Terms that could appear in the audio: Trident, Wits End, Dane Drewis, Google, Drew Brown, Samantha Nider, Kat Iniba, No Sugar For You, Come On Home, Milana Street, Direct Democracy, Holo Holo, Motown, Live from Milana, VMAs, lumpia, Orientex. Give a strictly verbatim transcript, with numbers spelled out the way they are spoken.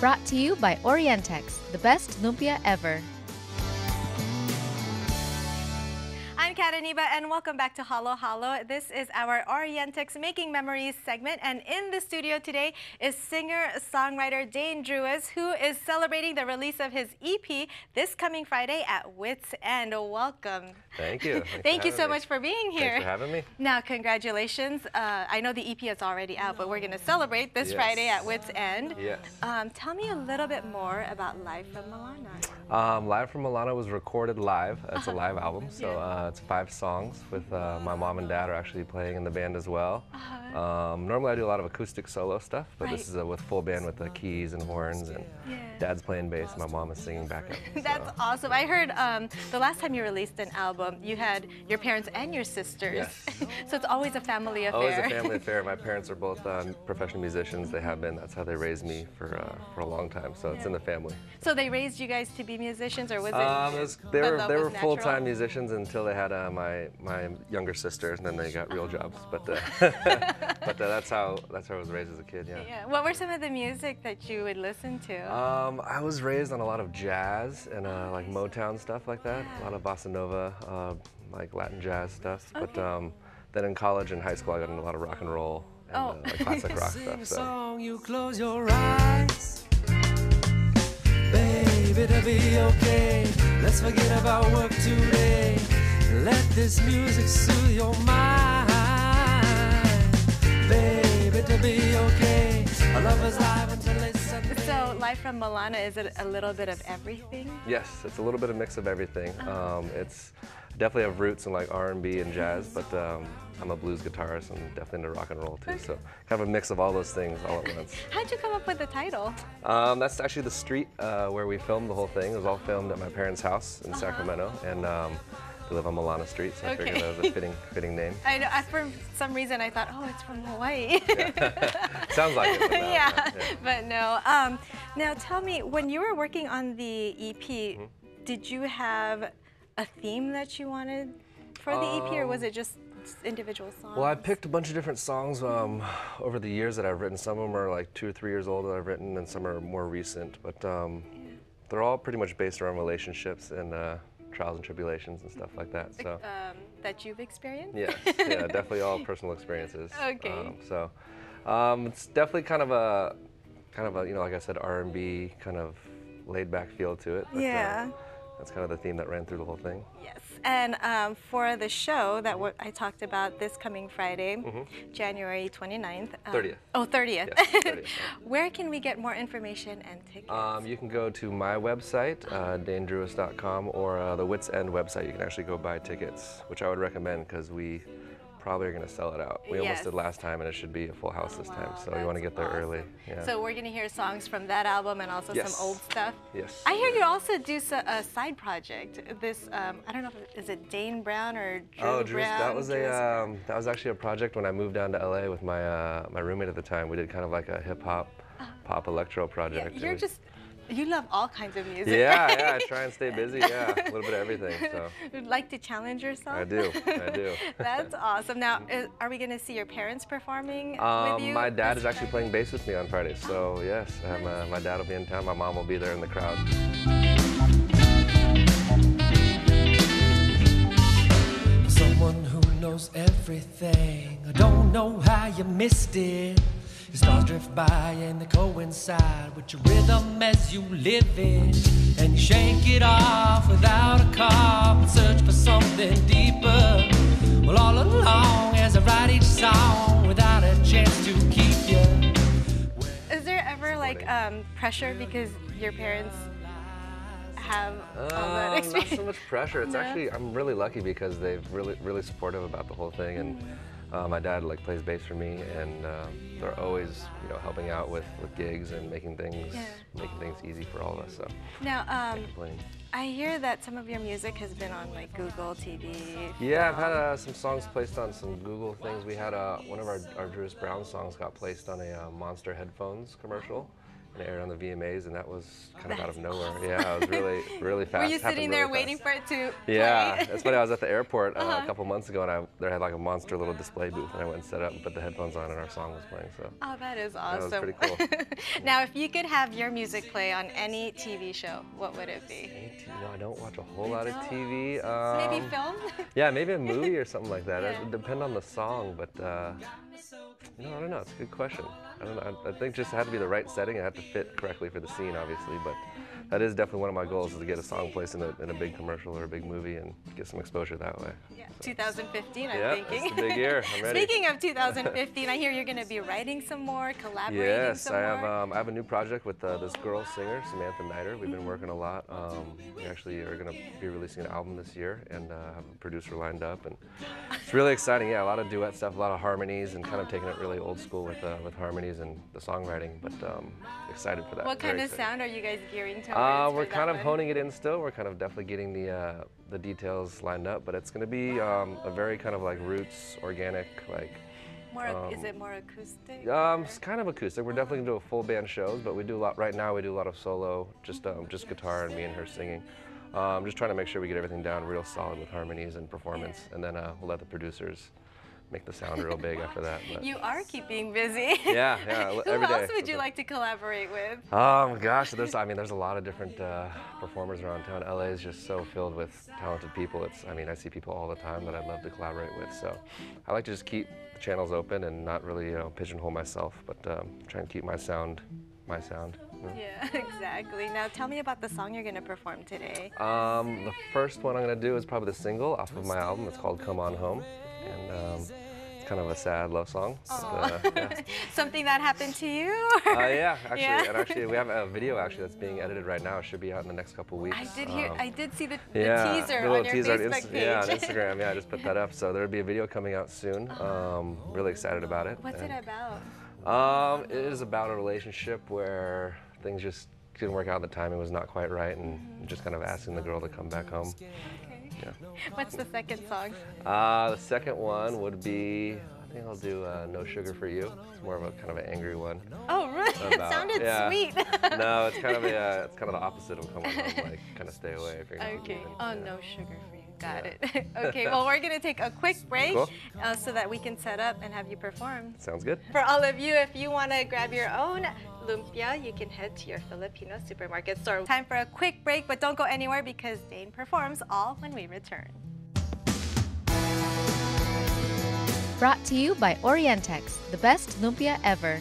Brought to you by Orientex, the best lumpia ever. I'm Kat Iniba and welcome back to Holo Holo. This is our Orientex Making Memories segment, and in the studio today is singer-songwriter Dane Drewis, who is celebrating the release of his E P this coming Friday at Wits End. Welcome. Thank you. Thank you so me. much for being here. Thanks for having me. Now, congratulations. Uh, I know the E P is already out, but we're going to celebrate this yes. Friday at Wits End. Yes. Um, tell me a little bit more about Live from Milana. Um, Live from Milana was recorded live. It's a live album, so. Uh, It's five songs with uh, my mom and dad are actually playing in the band as well. Um, normally I do a lot of acoustic solo stuff, but right. this is a, with full band with the keys and horns, and yeah. dad's playing bass and my mom is singing backup. So. That's awesome. I heard um, the last time you released an album, you had your parents and your sisters. Yes. So it's always a family affair. Always a family affair. My parents are both um, professional musicians. They have been. That's how they raised me for uh, for a long time. So yeah. it's in the family. So they raised you guys to be musicians, or was it? Um, it was, they were they were full time musicians until they. had uh, my my younger sister, and then they got real jobs. But uh, but uh, that's how that's how I was raised as a kid. Yeah. Yeah. What were some of the music that you would listen to? Um, I was raised on a lot of jazz and uh, like Motown stuff like that. Yeah. A lot of bossa nova, uh, like Latin jazz stuff. Okay. But um, then in college and high school, I got into a lot of rock and roll and oh. uh, like classic rock stuff. So. You close your eyes, baby, it'll be okay. Let's forget about work today. Let this music soothe your mind, baby, to be okay. Our love is live until it's Sunday. So, Live from Milana, is it a little bit of everything? Yes, it's a little bit of mix of everything. Um, it's definitely have roots in like R and B and jazz, but um, I'm a blues guitarist and definitely into rock and roll too. So kind of a mix of all those things all at once. How'd you come up with the title? Um, that's actually the street uh, where we filmed the whole thing. It was all filmed at my parents' house in uh-huh. Sacramento, and. Um, I live on Milana Street, so okay. I figured that was a fitting, fitting name. I know. I, for some reason, I thought, oh, it's from Hawaii. Yeah. Sounds like it. But yeah, not, yeah, but no. Um, now, tell me, when you were working on the E P, mm-hmm. did you have a theme that you wanted for the um, E P, or was it just individual songs? Well, I picked a bunch of different songs um, over the years that I've written. Some of them are like two or three years old that I've written, and some are more recent. But um, yeah. they're all pretty much based around relationships and. Uh, trials and tribulations and stuff like that. So um, that you've experienced? Yes, yeah, definitely all personal experiences. Okay. Um, so um, it's definitely kind of a kind of a you know, like I said, R and B kind of laid back feel to it. But, yeah. Uh, that's kind of the theme that ran through the whole thing. Yes, and um, for the show that what I talked about this coming Friday, mm-hmm. January twenty-ninth. Um, thirtieth. Oh, thirtieth. Yes, thirtieth. Where can we get more information and tickets? Um, you can go to my website, uh, dane drewis dot com, or uh, the Wits End website. You can actually go buy tickets, which I would recommend because we probably are going to sell it out. We yes. almost did last time, and it should be a full house oh, this wow, time, so you want to get there awesome. early. Yeah. So we're going to hear songs from that album and also yes. some old stuff. Yes. I hear you also do a side project. This, um, I don't know, if it, is it Dane Brown or Drew oh, Brown? That was, a, um, that was actually a project when I moved down to L A with my, uh, my roommate at the time. We did kind of like a hip-hop, uh, pop electro project. Yeah, you're just... You love all kinds of music. Yeah, right? yeah, I try and stay busy, yeah, a little bit of everything. So. You'd like to challenge yourself? I do, I do. That's awesome. Now, is, are we going to see your parents performing um, with you? My dad That's is actually playing bass with me on Friday, so oh. yes, I have my, my dad will be in town, my mom will be there in the crowd. Someone who knows everything, I don't know how you missed it. The stars drift by and they coincide with your rhythm as you live it. And you shake it off without a cop and search for something deeper. Well, all along as I write each song without a chance to keep you. Is there ever like um, pressure because your parents have uh, all that experience? Not so much pressure. It's no. actually, I'm really lucky because they've really, really supportive about the whole thing. and. Uh, my dad like plays bass for me, and um, they're always, you know, helping out with, with gigs and making things yeah. making things easy for all of us. So now, um, I hear that some of your music has been on like Google T V. Yeah, I've had uh, some songs placed on some Google things. We had uh, one of our, our Drew Brown songs got placed on a uh, Monster headphones commercial. aired on the V M As, and that was kind of That's out of nowhere. Awesome. Yeah, it was really, really fast. Were you Happened sitting there really waiting for it to play? Yeah, that's when I was at the airport uh, uh-huh. a couple months ago, and I there had like a monster little display booth, and I went and set up and put the headphones on, and our song was playing. So. Oh, that is awesome. That was pretty cool. Now, if you could have your music play on any T V show, what would it be? No, I don't watch a whole lot of T V. Um, maybe film? Yeah, maybe a movie or something like that. Yeah. It would depend on the song, but uh, no, I don't know. It's a good question. I don't know. I think it just had to be the right setting. It had to fit correctly for the scene, obviously. But that is definitely one of my goals, is to get a song placed in a, in a big commercial or a big movie and get some exposure that way. Yeah. So. two thousand fifteen, I'm yeah, thinking. It's a big year. I'm ready. Speaking of two thousand fifteen, I hear you're going to be writing some more, collaborating yes, some I have, more. Yes, um, I have a new project with uh, this girl singer, Samantha Nider. We've been working a lot. Um, we actually are going to be releasing an album this year, and uh, have a producer lined up. And it's really exciting. Yeah, a lot of duet stuff, a lot of harmonies, and kind of taking it really old school with, uh, with harmonies and the songwriting, but um, excited for that. What Very kind of excited. Sound are you guys gearing towards? Uh, we're kind of one? honing it in still. We're kind of definitely getting the uh, the details lined up, but it's going to be um, a very kind of like roots, organic, like. More, um, is it more acoustic? Um, it's kind of acoustic. We're definitely going to do a full band shows, but we do a lot right now. We do a lot of solo, just um, just guitar and me and her singing. Um, just trying to make sure we get everything down real solid with harmonies and performance, yeah. and then uh, we'll let the producers make the sound real big after that. But. You are keeping busy. Yeah, yeah. Every Who else day. would you like to collaborate with? Oh my gosh, there's I mean, there's a lot of different uh, performers around town. L A is just so filled with talented people. It's I mean, I see people all the time that I'd love to collaborate with. So I like to just keep the channels open and not really, you know, pigeonhole myself, but um, try and keep my sound, my sound. Yeah, exactly. Now tell me about the song you're going to perform today. Um, the first one I'm going to do is probably the single off of my album. It's called Come On Home. And um, it's kind of a sad love song. But, uh, yeah. Something that happened to you? Uh, yeah, actually, yeah. And actually, we have a video actually that's being edited right now. It should be out in the next couple weeks. I did hear, um, I did see the, the yeah, teaser the on your teaser Facebook on page. Yeah, on Instagram. Yeah, I just put that up. So there'll be a video coming out soon. Um, really excited about it. What's and, it about? Um, it is about a relationship where things just didn't work out. The timing was not quite right, and mm-hmm. just kind of asking the girl to come back home. Yeah. What's the second song? Uh, the second one would be, I think I'll do uh, No Sugar For You. It's more of a kind of an angry one. Oh, really? About, it sounded yeah. sweet. No, it's kind of a, uh, it's kind of the opposite of Come On Home, like kind of stay away. If you're gonna okay. Leave. Oh, yeah. No Sugar For You. Got yeah. it. Okay, well, we're going to take a quick break cool. uh, so that we can set up and have you perform. Sounds good. For all of you, if you want to grab your own lumpia, you can head to your Filipino supermarket store. Time for a quick break, but don't go anywhere because Dane performs all when we return. Brought to you by Orientex, the best lumpia ever.